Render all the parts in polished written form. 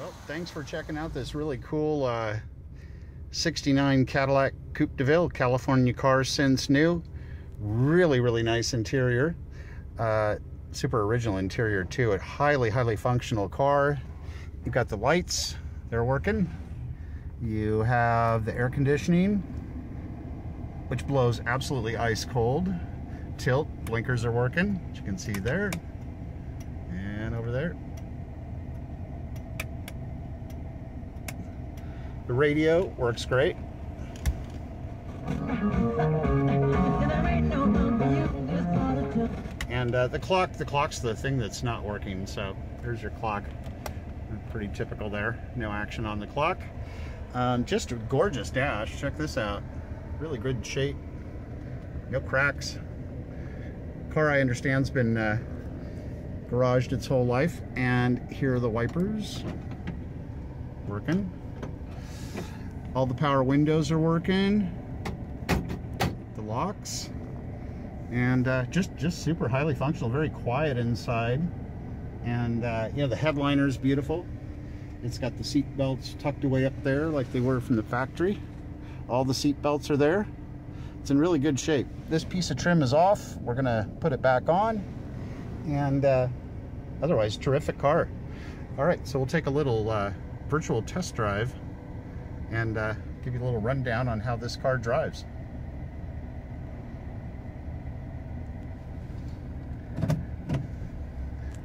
Well, thanks for checking out this really cool 69 Cadillac Coupe DeVille, California car since new. Really nice interior, super original interior too. A highly functional car. You've got the lights, they're working. You have the air conditioning, which blows absolutely ice cold. Tilt blinkers are working, which you can see there and over there. The radio works great. And the clock's the thing that's not working, so here's your clock. Pretty typical there, no action on the clock. Just a gorgeous dash, check this out. Really good shape, no cracks. Car, I understand, has been garaged its whole life. And here are the wipers working. All the power windows are working, the locks, and just super highly functional, very quiet inside. And you know, the headliner's beautiful. It's got the seat belts tucked away up there like they were from the factory. All the seat belts are there. It's in really good shape. This piece of trim is off. We're gonna put it back on, and otherwise, terrific car. All right, so we'll take a little virtual test drive and give you a little rundown on how this car drives.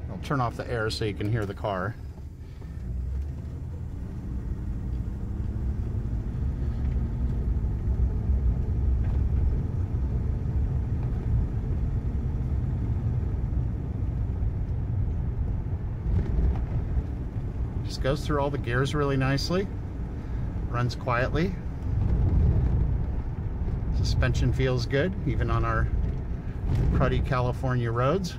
I'll turn off the air so you can hear the car. Just goes through all the gears really nicely. Runs quietly. Suspension feels good, even on our cruddy California roads.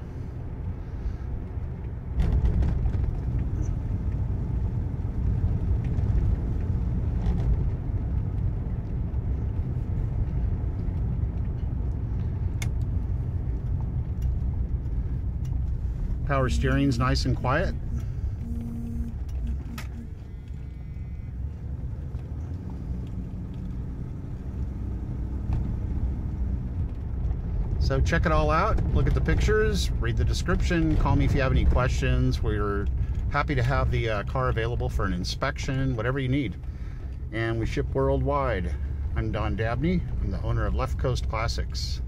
Power steering's nice and quiet. So check it all out, look at the pictures, read the description, call me if you have any questions. We're happy to have the car available for an inspection, whatever you need. And we ship worldwide. I'm Don Dabney, I'm the owner of Left Coast Classics.